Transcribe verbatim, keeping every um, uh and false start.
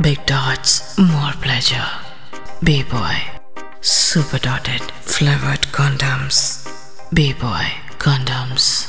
Big dots, more pleasure. Beboy, super dotted, flavored condoms. Beboy condoms.